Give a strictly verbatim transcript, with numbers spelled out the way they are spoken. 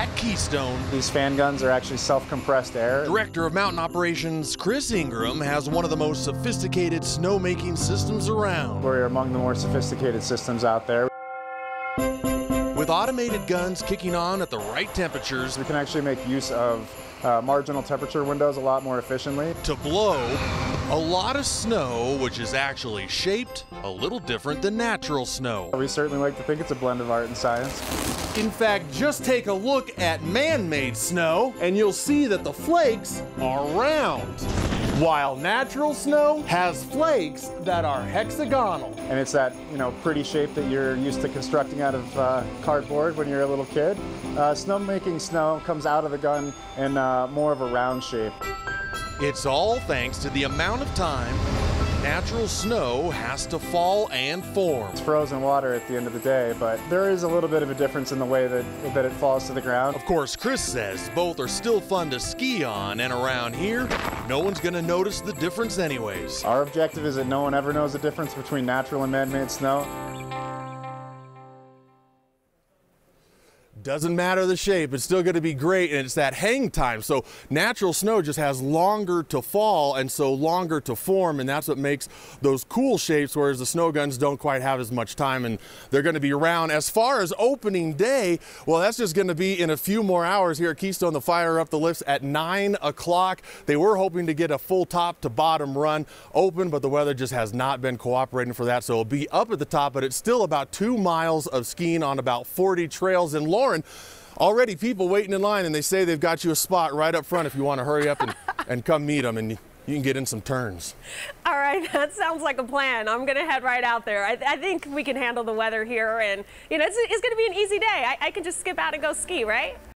at Keystone. These fan guns are actually self-compressed air. Director of Mountain Operations Chris Ingram has one of the most sophisticated snowmaking systems around. We're among the more sophisticated systems out there. With automated guns kicking on at the right temperatures, we can actually make use of uh, marginal temperature windows a lot more efficiently. To blow a lot of snow, which is actually shaped a little different than natural snow. We certainly like to think it's a blend of art and science. In fact, just take a look at man-made snow, and you'll see that the flakes are round, while natural snow has flakes that are hexagonal. And it's that, you know, pretty shape that you're used to constructing out of uh, cardboard when you're a little kid. Uh, snowmaking snow comes out of the gun in uh, more of a round shape. It's all thanks to the amount of time natural snow has to fall and form. It's frozen water at the end of the day, but there is a little bit of a difference in the way that, that it falls to the ground. Of course, Chris says both are still fun to ski on, and around here, no one's gonna notice the difference anyways. Our objective is that no one ever knows the difference between natural and man-made snow. Doesn't matter the shape, it's still going to be great, and it's that hang time. So natural snow just has longer to fall and so longer to form, and that's what makes those cool shapes, whereas the snow guns don't quite have as much time, and they're going to be around. As far as opening day, well, that's just going to be in a few more hours here at Keystone. The fire up the lifts at nine o'clock. They were hoping to get a full top to bottom run open, but the weather just has not been cooperating for that, so it'll be up at the top, but it's still about two miles of skiing on about forty trails in Lawrence. Already people waiting in line, and they say they've got you a spot right up front if you want to hurry up and, and come meet them, and you can get in some turns. All right, that sounds like a plan. I'm going to head right out there. I, I think we can handle the weather here, and, you know, it's, it's going to be an easy day. I, I can just skip out and go ski, right?